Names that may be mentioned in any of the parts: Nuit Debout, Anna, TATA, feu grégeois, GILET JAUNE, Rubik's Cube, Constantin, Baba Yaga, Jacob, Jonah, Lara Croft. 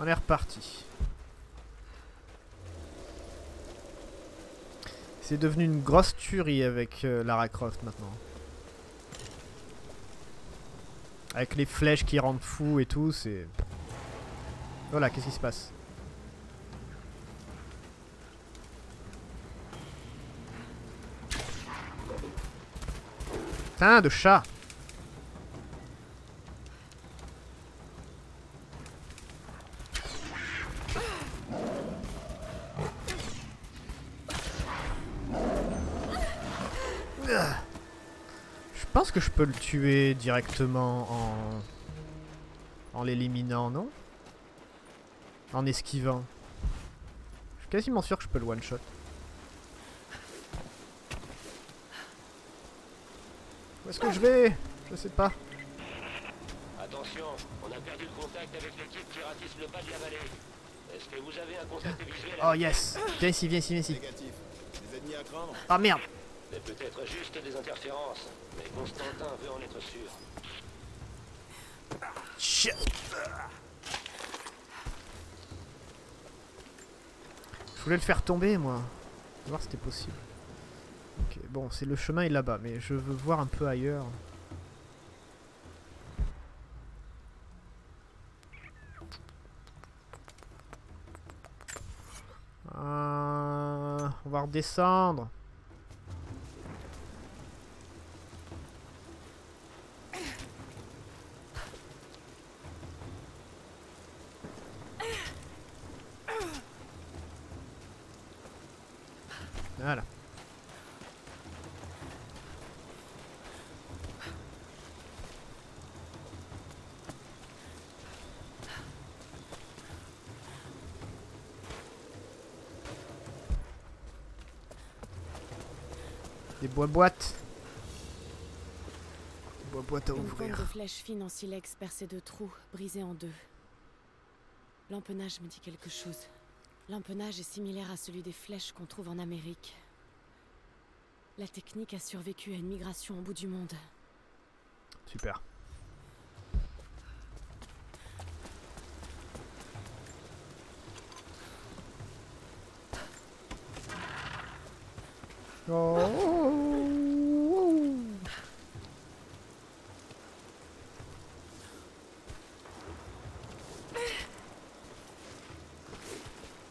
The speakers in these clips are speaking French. On est reparti. C'est devenu une grosse tuerie avec Lara Croft maintenant. Avec les flèches qui rendent fou et tout, c'est... Voilà, qu'est-ce qui se passe? Putain de chat! Je pense que je peux le tuer directement en l'éliminant, non? En esquivant. Je suis quasiment sûr que je peux le one-shot. Où est-ce que je vais? Je sais pas. Attention, on a perdu le contact avec l'équipe qui ratisse le bas de la vallée. Est-ce que vous avez un contact visuel? Oh yes! Viens ici, viens ici, viens ici. Négatif. Des ennemis à craindre. Ah merde! C'est peut-être juste des interférences, mais Constantin veut en être sûr. Shit. Je voulais le faire tomber, moi. Je vais voir si c'était possible. Ok, bon, c'est le chemin est là-bas, mais je veux voir un peu ailleurs. On va redescendre. Voilà. Des boîtes. Des boîtes à ouvrir. Une bande de flèches fines en silex percées de trous, brisées en deux. L'empennage me dit quelque chose. L'empennage est similaire à celui des flèches qu'on trouve en Amérique. La technique a survécu à une migration au bout du monde. Super. Oh.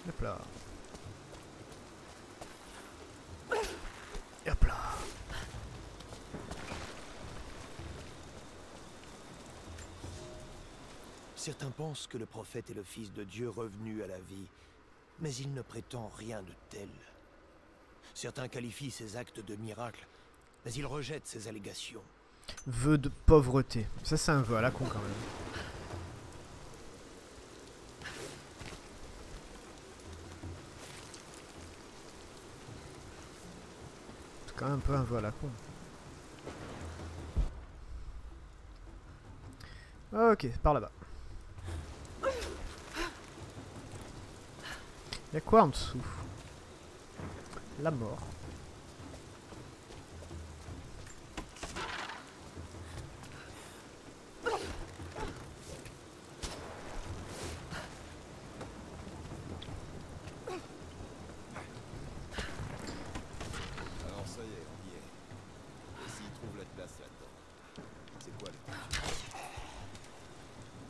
Hop là. Hop là. Certains pensent que le prophète est le fils de Dieu revenu à la vie, mais il ne prétend rien de tel. Certains qualifient ses actes de miracle, mais ils rejettent ses allégations. Vœu de pauvreté. Ça, c'est un vœu à la con quand même. Un peu un voilà con. Ok, par là-bas. Il y a quoi en dessous? La mort.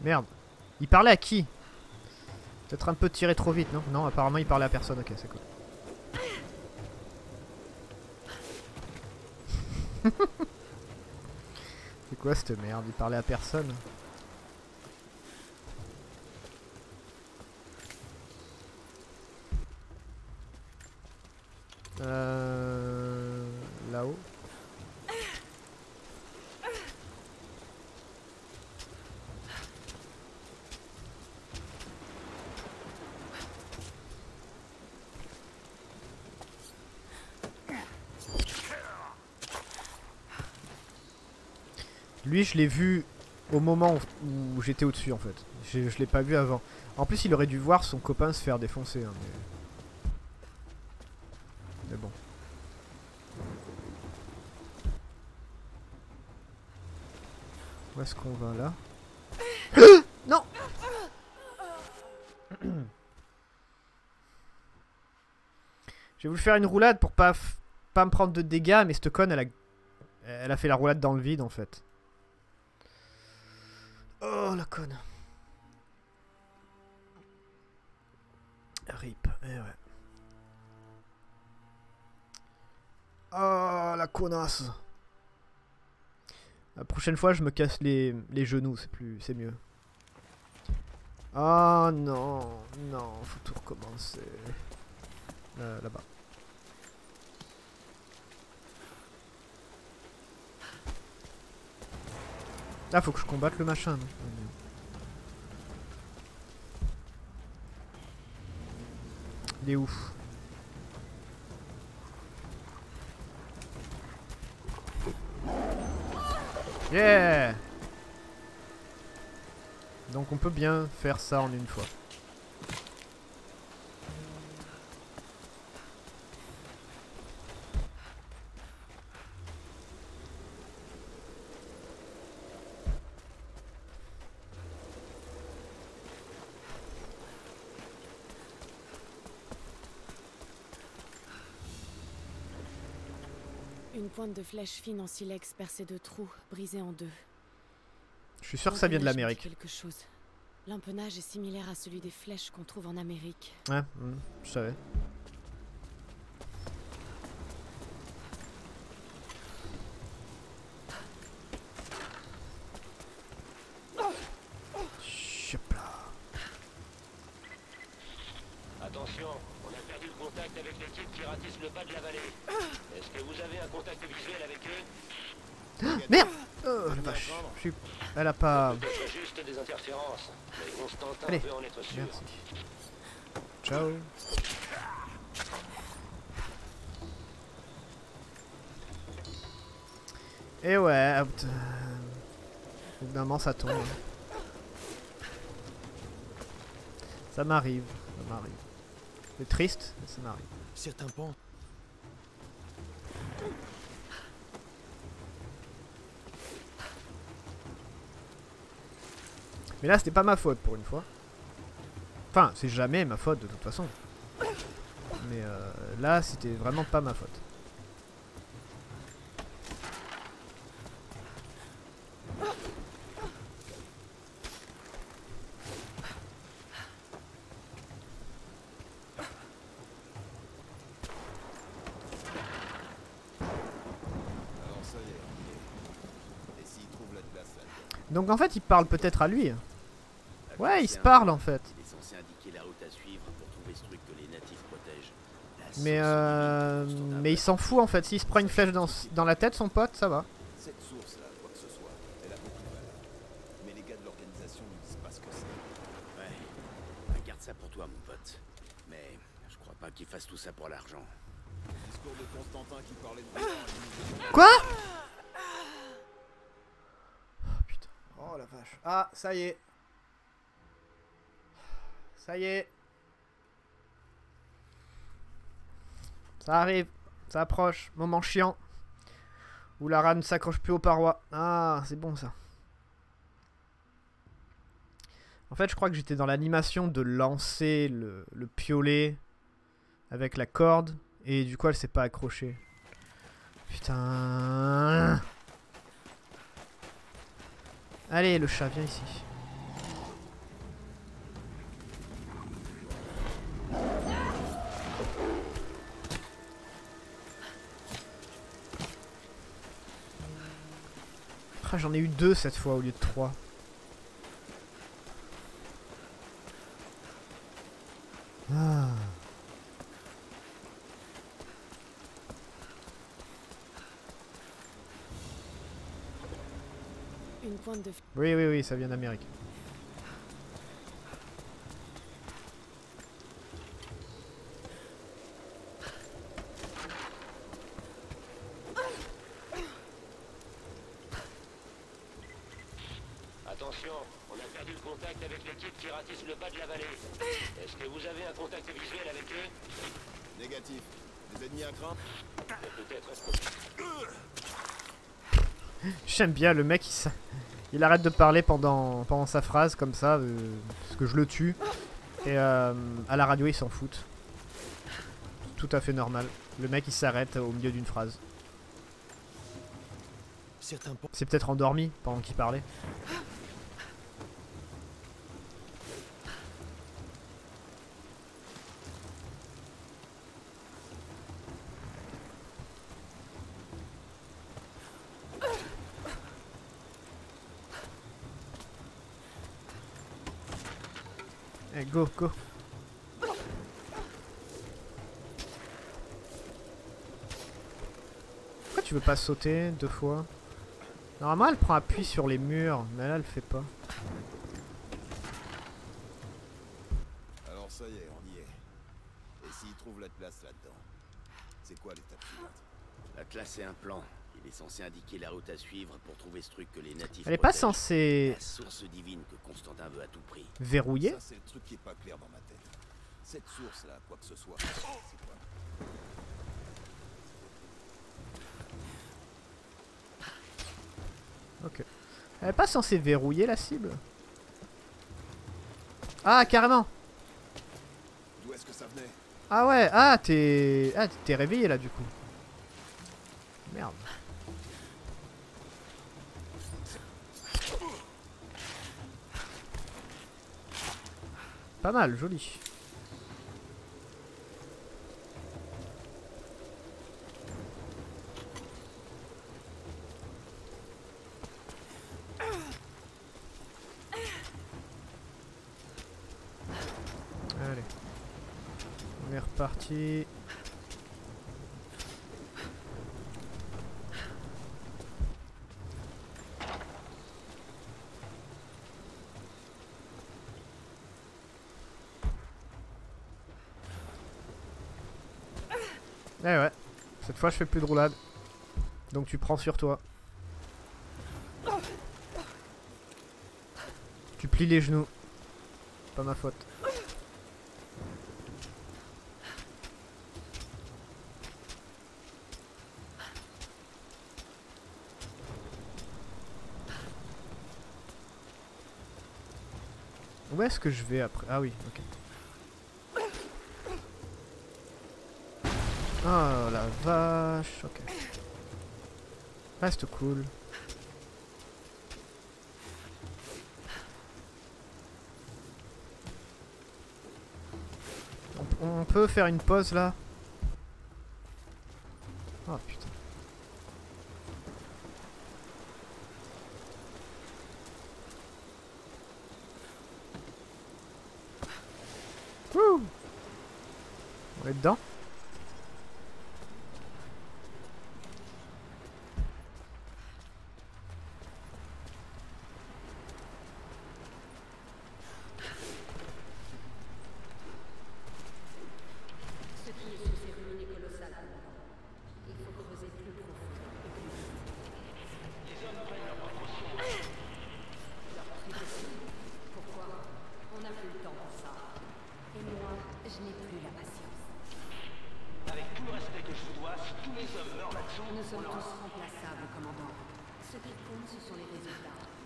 Merde. Il parlait à qui? Peut-être un peu tiré trop vite, non? Non, apparemment il parlait à personne, ok, c'est cool. C'est quoi cette merde? Il parlait à personne. Là-haut. Lui, je l'ai vu au moment où j'étais au-dessus en fait. Je l'ai pas vu avant. En plus il aurait dû voir son copain se faire défoncer. Hein, mais bon. Où est-ce qu'on va là? Non. Je vais vous faire une roulade pour pas me prendre de dégâts, mais cette conne elle a fait la roulade dans le vide en fait. Oh la conne. Rip, eh ouais. Oh la connasse. La prochaine fois je me casse les genoux, c'est mieux. Oh non, non, faut tout recommencer. Là-bas. Ah, faut que je combatte le machin. Il est ouf. Yeah! Donc on peut bien faire ça en une fois. Une pointe de flèche fine en silex percée de trous, brisée en deux. Je suis sûr que ça vient de l'Amérique. L'empennage est similaire à celui des flèches qu'on trouve en Amérique. Ouais, je savais. Attention, on a perdu le contact avec les types qui ratissent le pas de la vallée. Est-ce que vous avez un contact visuel avec eux? Merde! La vache, elle a pas... juste des interférences. Mais Constantin peut en être sûr. Merci. Ciao. Et ouais, évidemment ça tombe. Ça m'arrive, ça m'arrive. C'est triste, mais ça m'arrive. Certains pans. Mais là, c'était pas ma faute pour une fois. Enfin, c'est jamais ma faute de toute façon. Mais là, c'était vraiment pas ma faute. Donc en fait, il parle peut-être à lui. Ouais, ils se parlent en fait. Mais il s'en fout en fait. S'il se prend une flèche dans la tête, son pote, ça va. Quoi ? Oh la vache. Ah, ça y est. Ça y est. Ça arrive. Ça approche. Moment chiant. Où Lara ne s'accroche plus aux parois. Ah, c'est bon ça. En fait, je crois que j'étais dans l'animation de lancer le piolet avec la corde. Et du coup, elle s'est pas accrochée. Putain. Allez, le chat, viens ici. Ah, j'en ai eu 2 cette fois au lieu de 3. Ah. Oui, oui, oui, ça vient d'Amérique. Attention, on a perdu le contact avec les types qui ratissent le bas de la vallée. Est-ce que vous avez un contact visuel avec eux? Négatif. Les ennemis à craindre? Peut-être. J'aime bien le mec, il arrête de parler pendant sa phrase comme ça, parce que je le tue. Et à la radio, ils s'en foutent. Tout à fait normal. Le mec, il s'arrête au milieu d'une phrase. C'est peut-être endormi pendant qu'il parlait. Hey, go, go. Pourquoi tu veux pas sauter deux fois? Normalement elle prend appui sur les murs, mais là elle fait pas. Alors ça y est, on y est. Et s'il trouve la classe là-dedans, c'est quoi l'étape suivante? La classe est un plan. Il est censé indiquer la route à suivre pour trouver ce truc que les natifs. Elle est pas censée. La source divine que Constantin veut à tout prix. Verrouiller? Ça c'est le truc qui est pas clair dans ma tête. Cette source là, quoi que ce soit. C'est quoi? Ok. Elle est pas censée verrouiller la cible? Ah, carrément! D'où est-ce que ça venait? Ah ouais, ah t'es. Ah t'es réveillé là du coup. Merde. Pas mal, joli. Parti. Eh ouais, cette fois je fais plus de roulade. Donc tu prends sur toi. Tu plies les genoux. Pas ma faute. Où est-ce que je vais après? Ah oui, ok. Oh la vache, ok. Reste cool. On peut faire une pause là? Oh putain. On est dedans.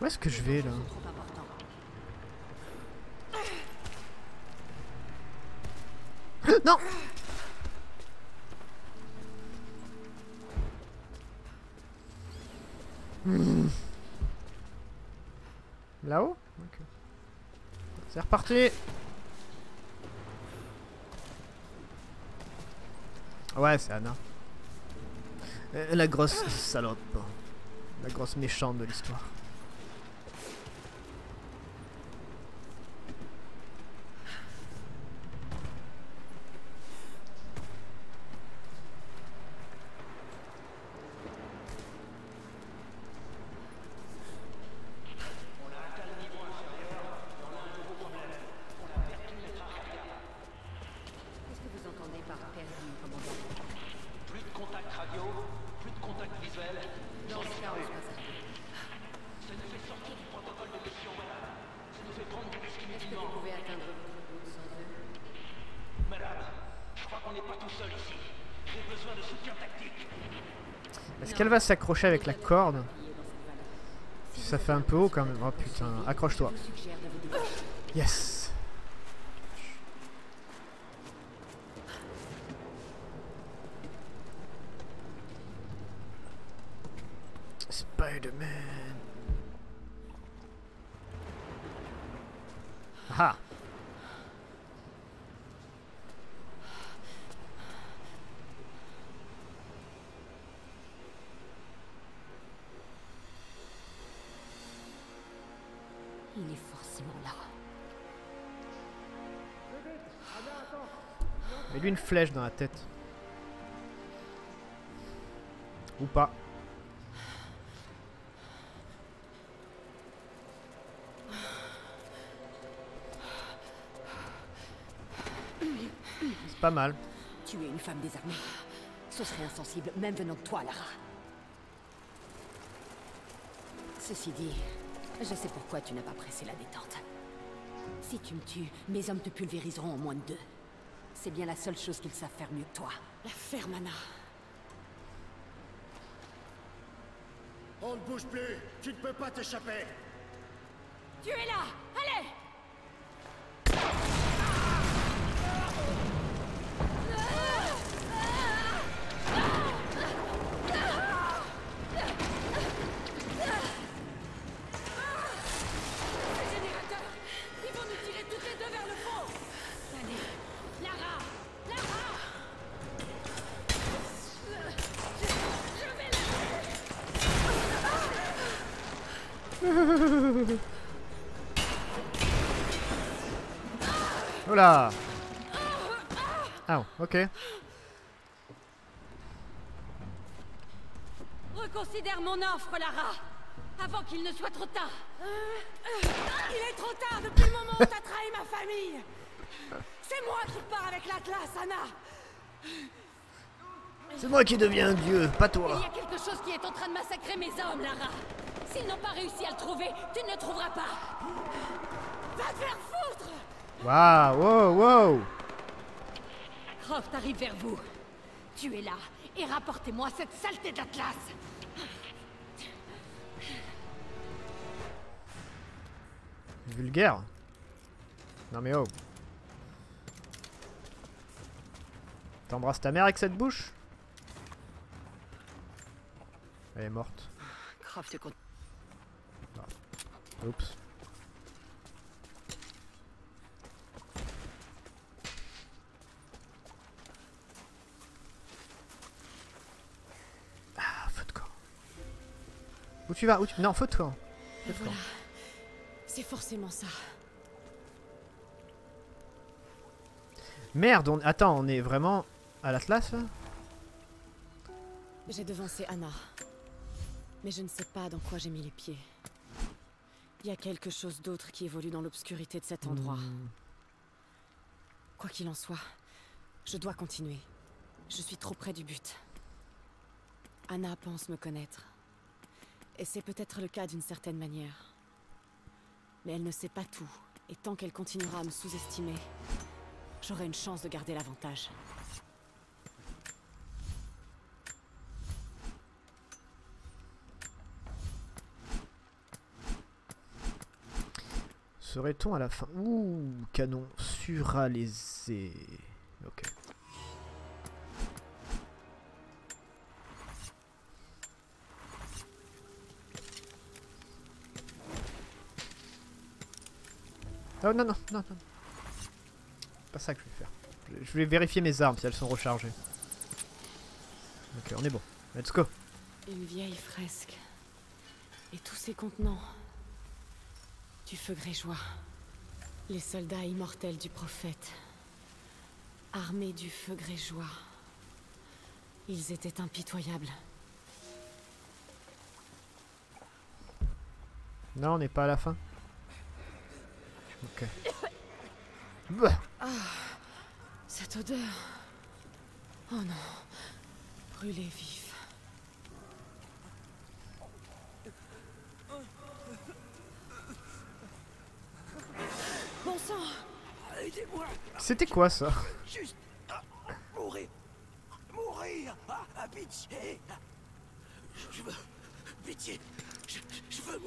Où est-ce que je vais là? Non! Là-haut? Ok. C'est reparti! Ouais, c'est Anna. La grosse salope. La grosse méchante de l'histoire. Plus de contact radio, plus de contact visuel. Dans ce cas, on se passe. qu'elle va s'accrocher avec la corde? Ça fait un peu haut quand même. Oh putain, accroche-toi. Yes. Spider-Man. Ah. Il est forcément là. Mets-lui une flèche dans la tête. Ou pas. C'est pas mal. Tu es une femme désarmée. Ce serait insensible, même venant de toi, Lara. Ceci dit... Je sais pourquoi tu n'as pas pressé la détente. Si tu me tues, mes hommes te pulvériseront en moins de 2. C'est bien la seule chose qu'ils savent faire mieux que toi. La ferme, Anna. On ne bouge plus. Tu ne peux pas t'échapper. Tu es là. Allez. Hola. Oh, ok. Reconsidère mon offre, Lara, avant qu'il ne soit trop tard. Il est trop tard depuis le moment où t'as trahi ma famille. C'est moi qui pars avec l'Atlas, Anna. C'est moi qui deviens un dieu, pas toi. Il y a quelque chose qui est en train de massacrer mes hommes, Lara. S'ils n'ont pas réussi à le trouver, tu ne le trouveras pas. Va te faire foutre! Waouh, wow, wow! Croft arrive vers vous. Tuez-la et rapportez-moi cette saleté d'Atlas. Vulgaire? Non mais oh. T'embrasses ta mère avec cette bouche? Elle est morte. Croft compte. Oups. Ah, feu de camp. Où tu vas? Où tu... Non, feu de camp. Voilà. C'est forcément ça. Merde, on... Attends, on est vraiment à l'Atlas là? J'ai devancé Anna. Mais je ne sais pas dans quoi j'ai mis les pieds. Il y a quelque chose d'autre qui évolue dans l'obscurité de cet endroit. Quoi qu'il en soit, je dois continuer. Je suis trop près du but. Anna pense me connaître. Et c'est peut-être le cas d'une certaine manière. Mais elle ne sait pas tout. Et tant qu'elle continuera à me sous-estimer, j'aurai une chance de garder l'avantage. Serait-on à la fin? Ouh, canon suralésé. Ok. Oh non, non, non, non. Pas ça que je vais faire. Je vais vérifier mes armes si elles sont rechargées. Ok, on est bon. Let's go. Une vieille fresque. Et tous ses contenants. Du feu grégeois, les soldats immortels du prophète, armés du feu grégeois, ils étaient impitoyables. Non, on n'est pas à la fin. Ok. Ah, cette odeur. Oh non, brûlé vif. C'était quoi ça? Juste mourir. Mourir. À pitié. Je veux... Pitié. Je veux...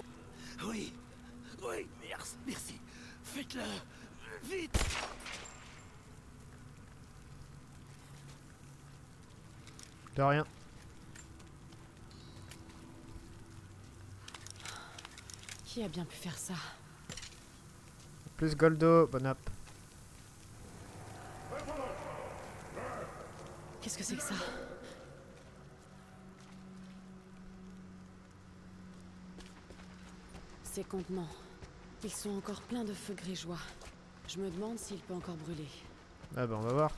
Oui. Oui, merci. Faites-le. Vite. De rien. Qui a bien pu faire ça? Plus Goldo, bon app. Qu'est-ce que c'est que ça? Ces contenants, ils sont encore pleins de feu grégeois. Je me demande s'il peut encore brûler. Ah bah on va voir.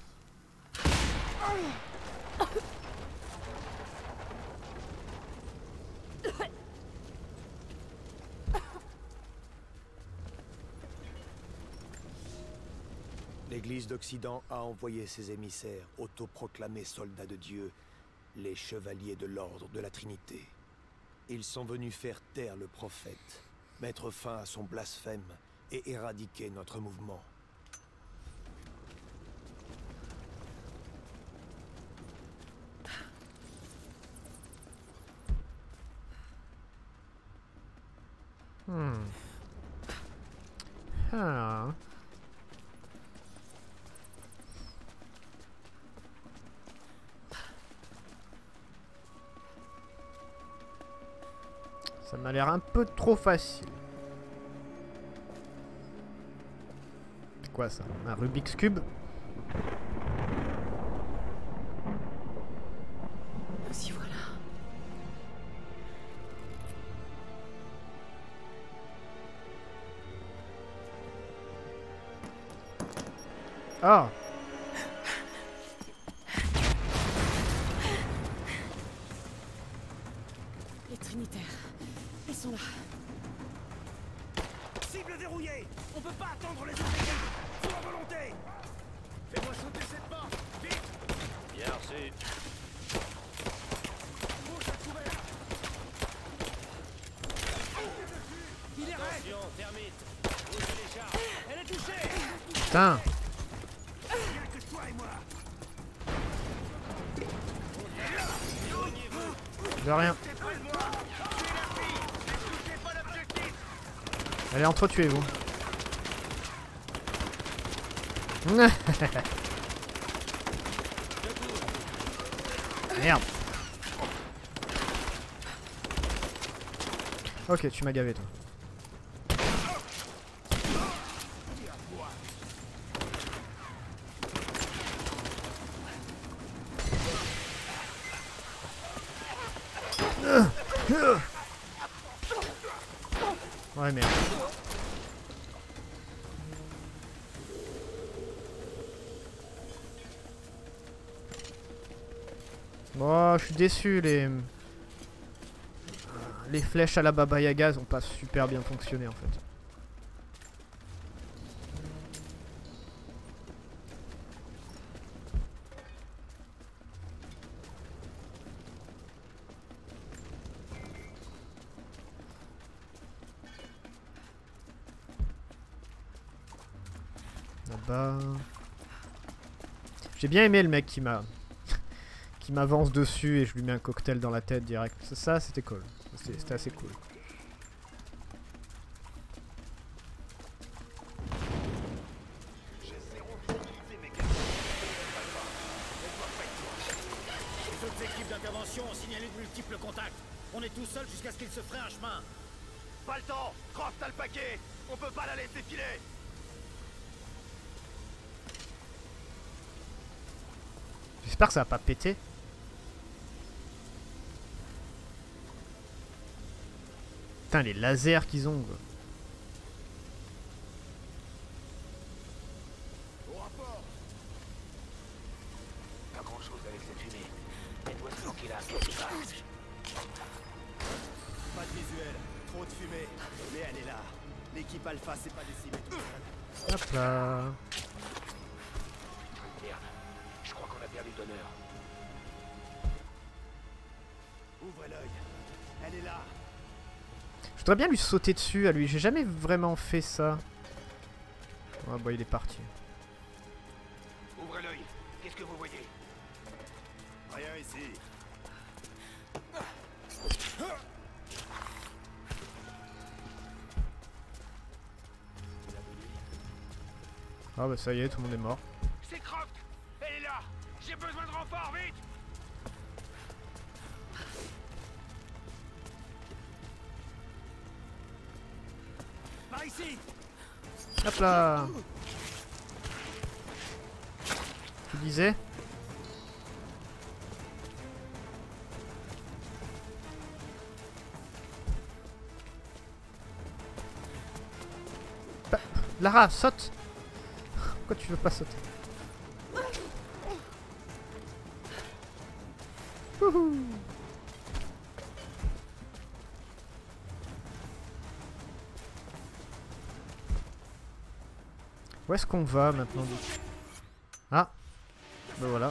L'Église d'Occident a envoyé ses émissaires, autoproclamés soldats de Dieu, les chevaliers de l'ordre de la Trinité. Ils sont venus faire taire le prophète, mettre fin à son blasphème et éradiquer notre mouvement. Ça m'a l'air un peu trop facile. C'est quoi ça? Un Rubik's Cube? Si voilà. Ah! Les Trinitaires. Ils sont là. Cible dérouillée. On peut pas attendre les autres. Pour la volonté. Fais-moi sauter cette porte. Vite. Bien reçu. Bouge à couvert. Il est raide. Attention, termite. Bouge les chars. Elle est touchée. Putain. De rien. Allez, entretuez-vous. Merde. Ok, tu m'as gavé, toi. Ouais, merde. Oh, je suis déçu, les flèches à la Baba Yaga ont pas super bien fonctionné en fait. Là-bas. J'ai bien aimé le mec qui m'a... Il m'avance dessus et je lui mets un cocktail dans la tête direct. Ça, c'était cool. C'était assez cool. Les autres équipes d'intervention ont signalé de multiples contacts. On est tout seul jusqu'à ce qu'il se ferait un chemin. Pas le temps. Croft a le paquet. On peut pas la laisser filer. J'espère que ça va pas péter. Putain, les lasers qu'ils ont. Au rapport. Pas grand chose avec cette fumée. Elle doit se manquer là. Pas de visuel, trop de fumée. Mais elle est là. L'équipe Alpha c'est pas décimée. Hop là. Merde. Je crois qu'on a perdu d'honneur. Ouvre l'œil. Elle est là. Je voudrais bien lui sauter dessus à lui, j'ai jamais vraiment fait ça. Ah bah il est parti. Ouvrez l'œil, qu'est-ce que vous voyez? Rien ici. Ah bah ça y est, tout le monde est mort. C'est Croft. Elle est là. J'ai besoin de renfort, vite. Par ici. Hop là. Tu disais? Lara, saute! Pourquoi tu veux pas sauter? Wouhou! Où est-ce qu'on va maintenant? Ah! Ben voilà.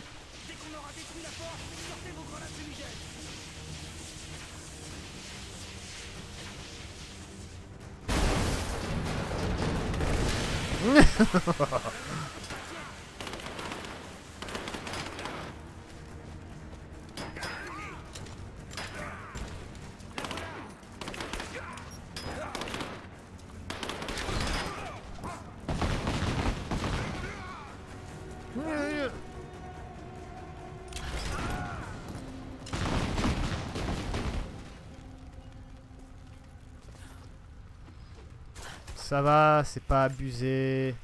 Ça va, c'est pas abusé.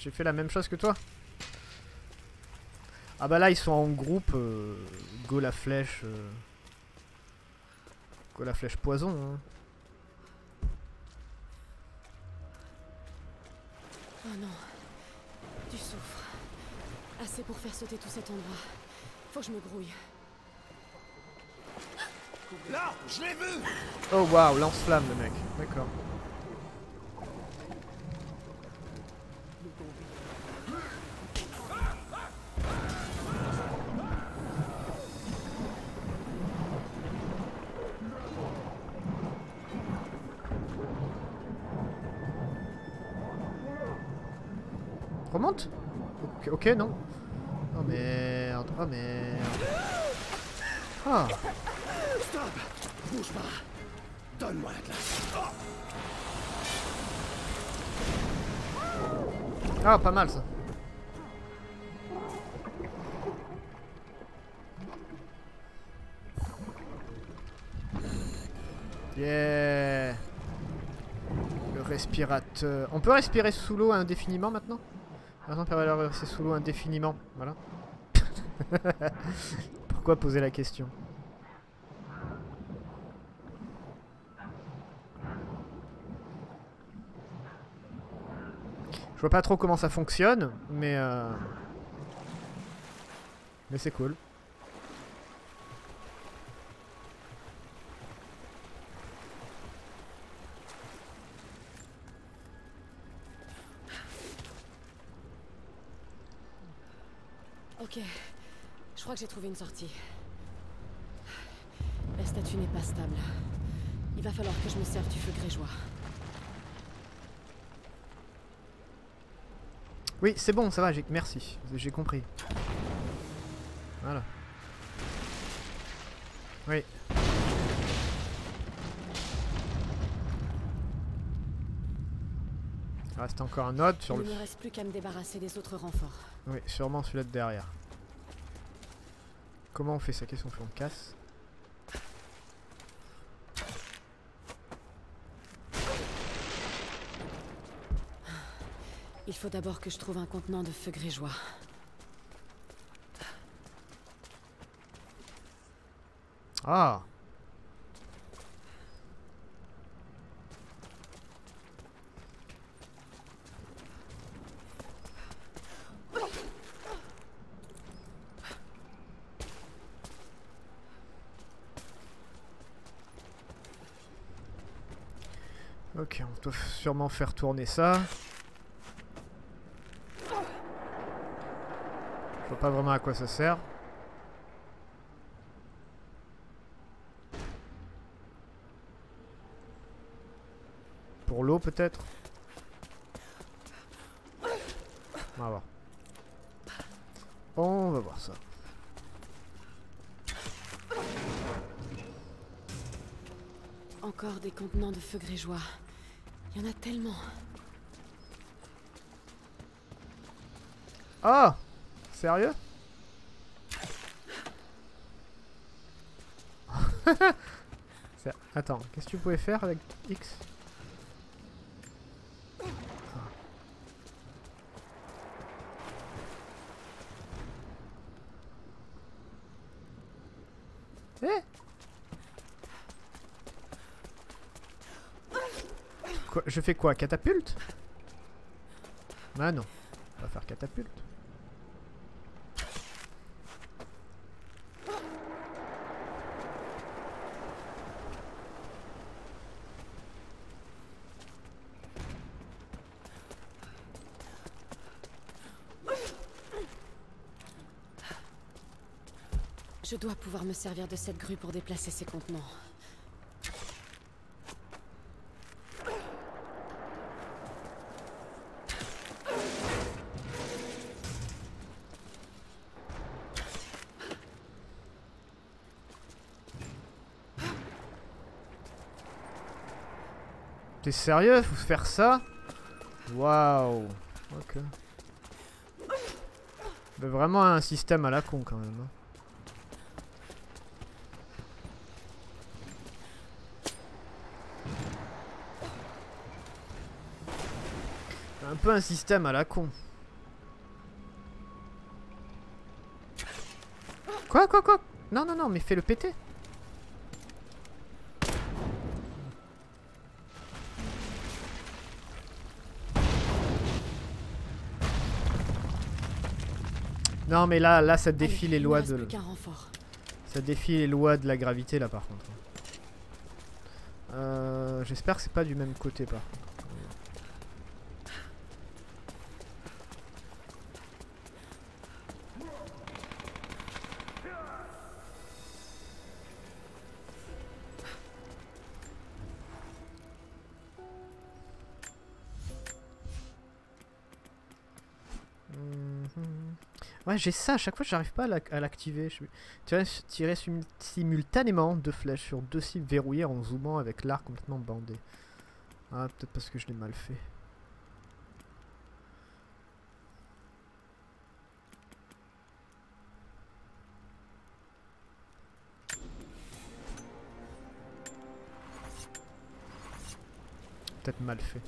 J'ai fait la même chose que toi. Ah bah là ils sont en groupe. Go la flèche. Go la flèche poison. Hein. Oh non. Du soufre. Assez pour faire sauter tout cet endroit. Faut que je me grouille. Là, je l'ai vu. Oh waouh, lance-flamme le mec. D'accord. Remonte. Ok, non. Oh merde, oh merde. Ah. Stop. Bouge pas. Donne-moi la classe. Oh. Ah, pas mal ça. Yeah. Le respirateur. On peut respirer sous l'eau indéfiniment maintenant? Maintenant, pervers rester sous l'eau indéfiniment, voilà. Pourquoi poser la question? Je vois pas trop comment ça fonctionne, mais c'est cool. Ok, je crois que j'ai trouvé une sortie. La statue n'est pas stable. Il va falloir que je me serve du feu grégeois. Oui, c'est bon, ça va, merci, j'ai compris. Voilà. Oui. Il reste encore un autre sur le... Il ne me reste plus qu'à me débarrasser des autres renforts. Oui, sûrement celui-là de derrière. Comment on fait ça? Qu'est-ce qu'on fait? On casse? Il faut d'abord que je trouve un contenant de feu grégeois. Ah! Ok, on doit sûrement faire tourner ça. Je vois pas vraiment à quoi ça sert. Pour l'eau peut-être? On va voir. On va voir ça. Encore des contenants de feu grégeois. Il y en a tellement. Ah, sérieux? Attends, qu'est-ce que tu pouvais faire avec X? Ah. Quoi, je fais quoi? Catapulte? Ah non, on va faire catapulte. Je dois pouvoir me servir de cette grue pour déplacer ces contenants. T'es sérieux? Faut faire ça? Waouh! Ok. Mais vraiment un système à la con quand même. Un peu un système à la con. Quoi? Non, mais fais-le péter. Non mais là ça défie les lois de... Ça défie les lois de la gravité là par contre. J'espère que c'est pas du même côté par contre. Ouais, j'ai ça, à chaque fois j'arrive pas à l'activer. Tirer simultanément deux flèches sur deux cibles verrouillées en zoomant avec l'arc complètement bandé. Ah, peut-être parce que je l'ai mal fait. Peut-être mal fait.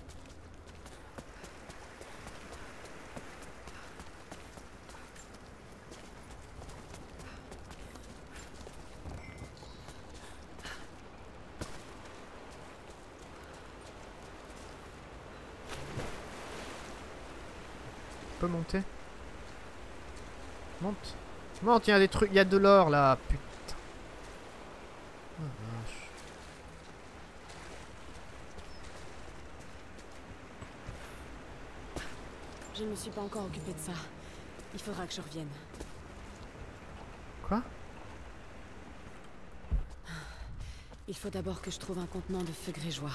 Peut monter. Monte, il y a des trucs, il y a de l'or là, putain. Oh, vache. Je ne me suis pas encore occupé de ça. Il faudra que je revienne. Quoi? Il faut d'abord que je trouve un contenant de feu grégeois.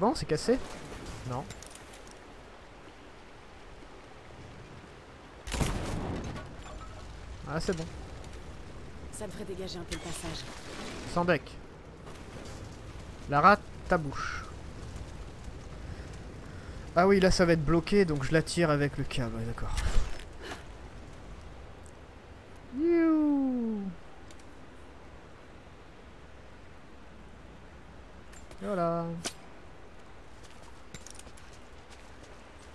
Bon, c'est cassé? Non. Ah, c'est bon. Ça devrait dégager un peu le passage. Sans deck. Lara, ta bouche. Ah oui, là ça va être bloqué, donc je la tire avec le câble, ouais, d'accord. Voilà.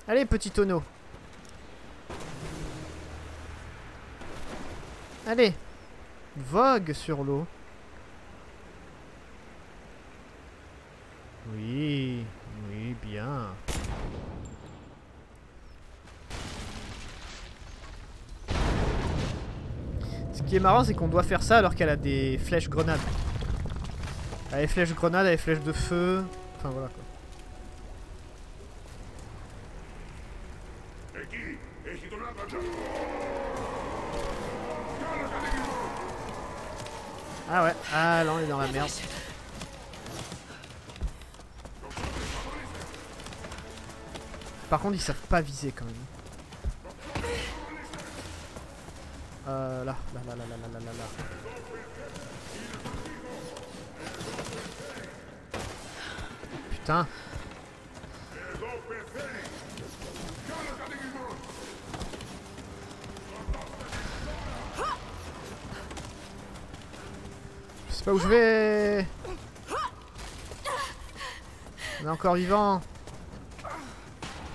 Allez, petit tonneau. Allez. Vogue sur l'eau. Oui. Oui, bien. Ce qui est marrant, c'est qu'on doit faire ça alors qu'elle a des flèches grenades. Elle a des flèches grenades, elle a des flèches de feu. Enfin, voilà quoi. Ah ouais, allons, il est dans la merde. Par contre, ils savent pas viser quand même. Là, là, là, là, là, là, là, là. Putain. Je sais pas où je vais. On est encore vivant.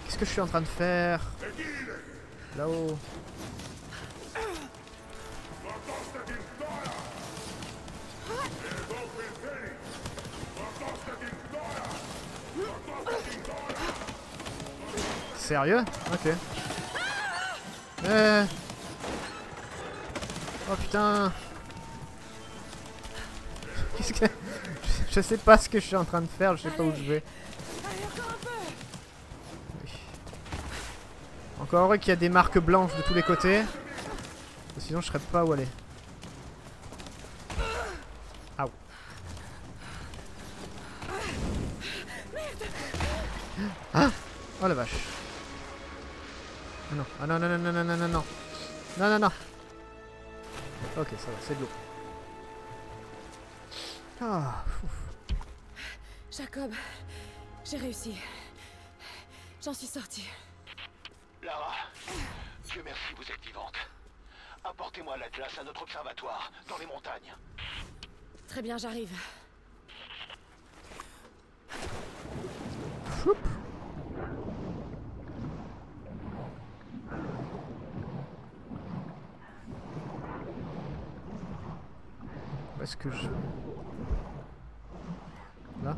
Qu'est-ce que je suis en train de faire là-haut? Sérieux? Ok. Oh putain. Qu'est-ce que... Je sais pas ce que je suis en train de faire, je sais pas où je vais. Encore heureux qu'il y a des marques blanches de tous les côtés. Sinon je serais pas où aller. Ah. Ah. Oh la vache. Non, ah non, non, non, non, non, non, non, non, non, non, non. Ok, ça va, c'est de l'eau. Ah, ouf. Jacob, j'ai réussi. J'en suis sortie. Lara, Dieu merci, vous êtes vivante. Apportez-moi l'Atlas à notre observatoire, dans les montagnes. Très bien, j'arrive. Foup. Est-ce que je... Là.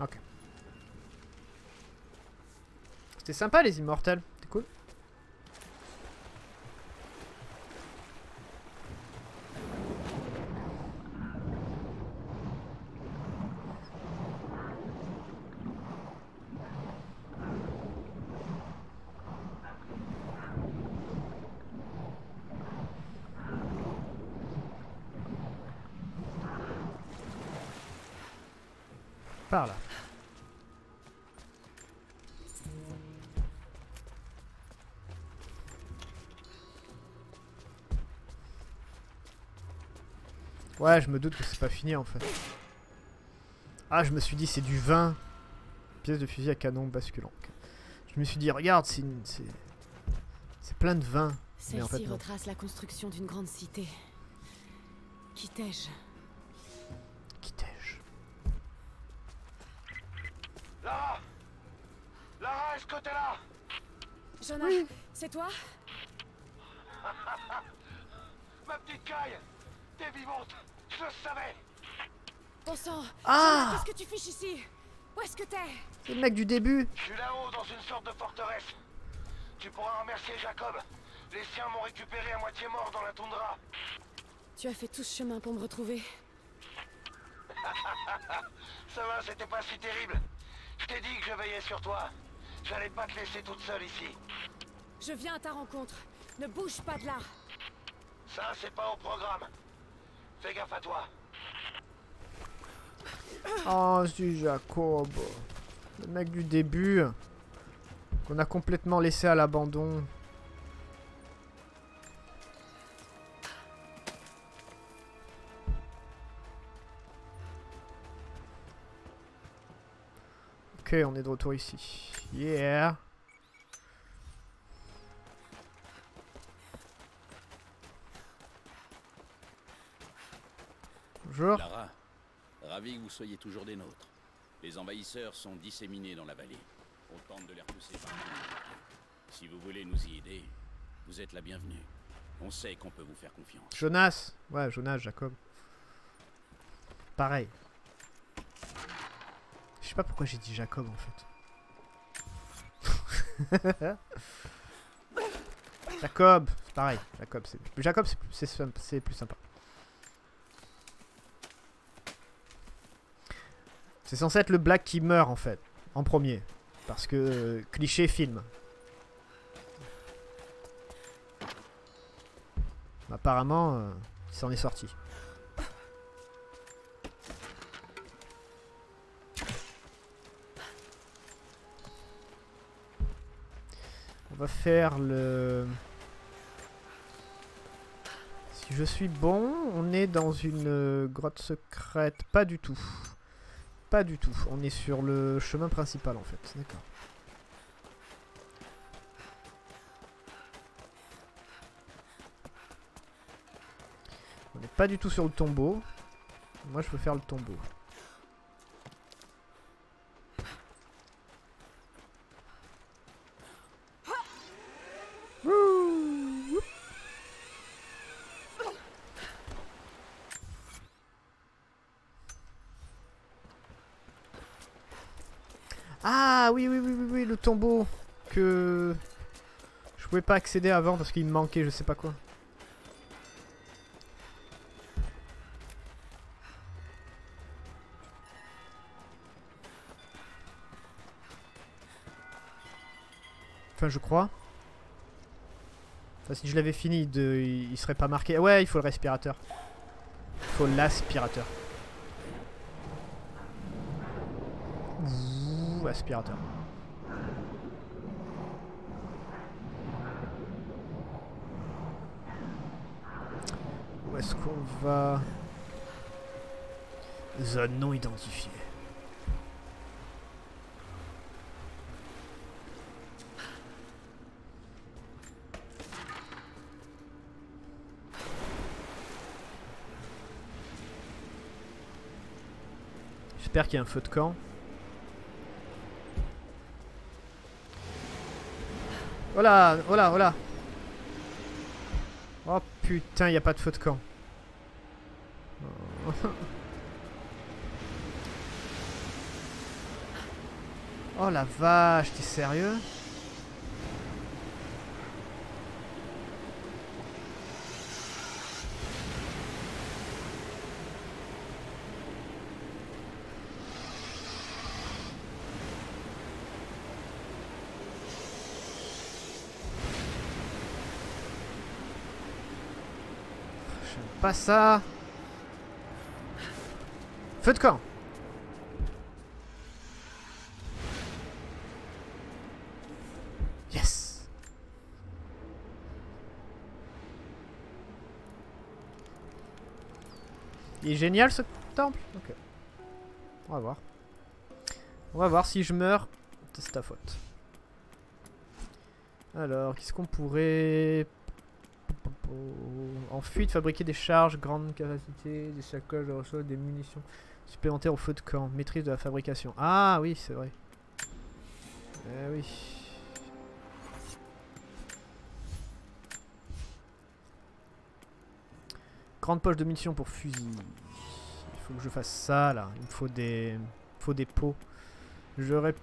Ok. C'était sympa les immortels, c'était cool. Par là. Ouais, je me doute que c'est pas fini en fait. Ah, je me suis dit c'est du vin. Pièce de fusil à canon basculant. Je me suis dit regarde, c'est plein de vin. Celle-ci retrace la construction d'une grande cité. Qui t'ai-je? Lara! Lara, est-ce que t'es là? Jonah, oui. C'est toi? Ma petite caille! T'es vivante! Je le savais! Bon sang! Ah! Qu'est-ce que tu fiches ici? Où est-ce que t'es? C'est le mec du début! Je suis là-haut dans une sorte de forteresse. Tu pourras remercier Jacob. Les siens m'ont récupéré à moitié mort dans la toundra. Tu as fait tout ce chemin pour me retrouver. Ça va, c'était pas si terrible. Je t'ai dit que je veillais sur toi. J'allais pas te laisser toute seule ici. Je viens à ta rencontre. Ne bouge pas de là. Ça, c'est pas au programme. Fais gaffe à toi. Oh, c'est Jacob. Le mec du début. Qu'on a complètement laissé à l'abandon. Ok, on est de retour ici. Yeah. Bonjour. Lara, ravi que vous soyez toujours des nôtres. Les envahisseurs sont disséminés dans la vallée. On tente de les repousser par nous. Si vous voulez nous y aider, vous êtes la bienvenue. On sait qu'on peut vous faire confiance. Jonas. Ouais, Jonas, Jacob. Pareil. Je sais pas pourquoi j'ai dit Jacob en fait. Jacob, pareil, Jacob c'est plus sympa. C'est censé être le black qui meurt en fait, en premier. Parce que cliché film. Apparemment, il s'en est sorti. On va faire le... Si je suis bon, on est dans une grotte secrète. Pas du tout. Pas du tout. On est sur le chemin principal en fait. D'accord. On n'est pas du tout sur le tombeau. Moi je veux faire le tombeau. Ah oui, oui, le tombeau que je pouvais pas accéder avant parce qu'il me manquait je sais pas quoi. Enfin je crois. Enfin, si je l'avais fini, il serait pas marqué. Ouais, il faut le respirateur. Il faut l'aspirateur. Aspirateur. Où est-ce qu'on va? Zone non identifiée. J'espère qu'il y a un feu de camp. Oh là, oh là, oh là. Oh putain, y a pas de feu de camp. Oh. Oh la vache, t'es sérieux? Pas ça. Feu de camp. Yes. Il est génial ce temple. Ok. On va voir. On va voir si je meurs. C'est ta faute. Alors, qu'est-ce qu'on pourrait... En fuite, fabriquer des charges, grande capacité, des sacoches de ressources, des munitions supplémentaires au feu de camp, maîtrise de la fabrication. Ah oui, c'est vrai. Eh oui. Grande poche de munitions pour fusil. Il faut que je fasse ça là. Il me faut des, pots. J'aurais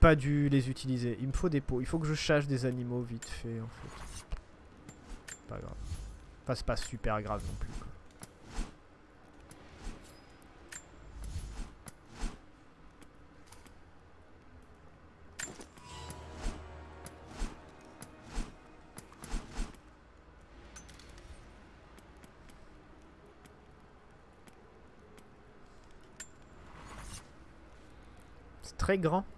pas dû les utiliser. Il me faut des pots. Il faut que je chasse des animaux vite fait en fait. Pas grave. Enfin, c'est pas super grave non plus. Quoi. C'est très grand.